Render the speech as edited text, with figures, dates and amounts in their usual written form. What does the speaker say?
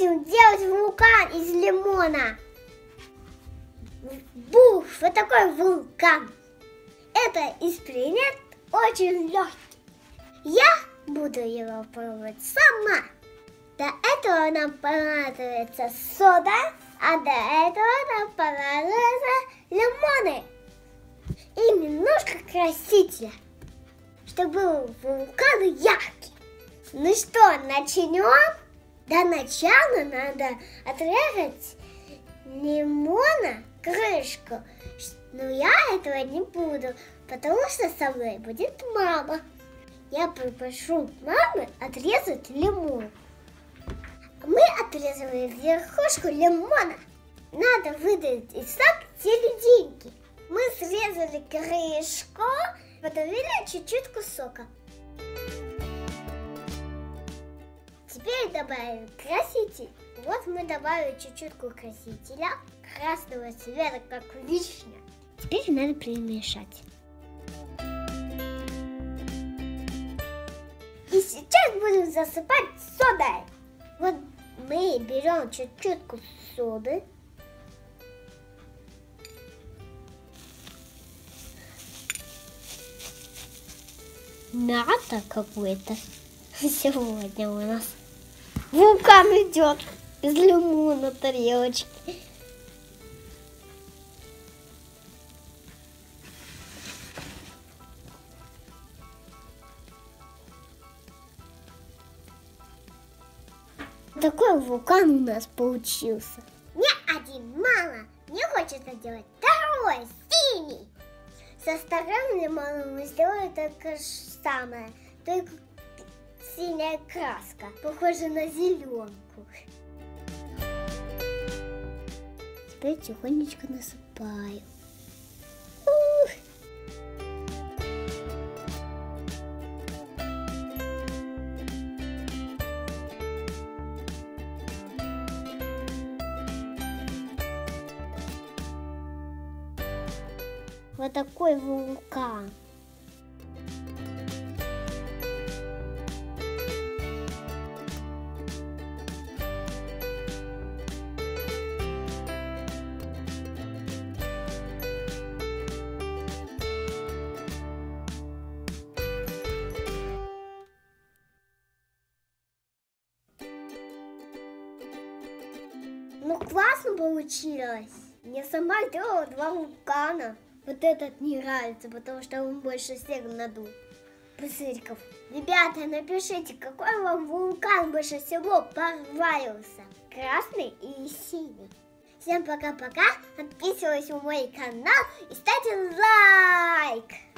будем делать вулкан из лимона. Бух, вот такой вулкан. Это эксперимент очень легкий. Я буду его пробовать сама. До этого нам понадобится сода, а до этого нам понадобятся лимоны. И немножко красителя, чтобы был вулкан яркий. Ну что, начнем? Для начала надо отрезать лимона крышку. Но я этого не буду, потому что со мной будет мама. Я попрошу мамы отрезать лимон. Мы отрезаем верхушку лимона. Надо выдавить из сок серединки. Мы срезали крышку, подавили чуть-чуть кусока. Теперь добавим краситель. Вот мы добавили чуть-чуть красителя красного цвета, как вишня. Теперь надо перемешать. И сейчас будем засыпать содой. Вот мы берем чуть-чуть соды. Мята какой-то. Сегодня у нас вулкан идет из лимона тарелочки. Такой вулкан у нас получился. Мне один мало. Мне хочется делать второй, синий. Со вторым лимоном мы сделаем только самое. Только синяя краска, похожа на зеленку. Теперь тихонечко насыпаю. Ух! Вот такой вулкан. Ну классно получилось. Я сама делала два вулкана. Вот этот не нравится, потому что он больше всех надул пузырьков. Ребята, напишите, какой вам вулкан больше всего понравился. Красный и синий. Всем пока-пока. Подписывайтесь на мой канал и ставьте лайк.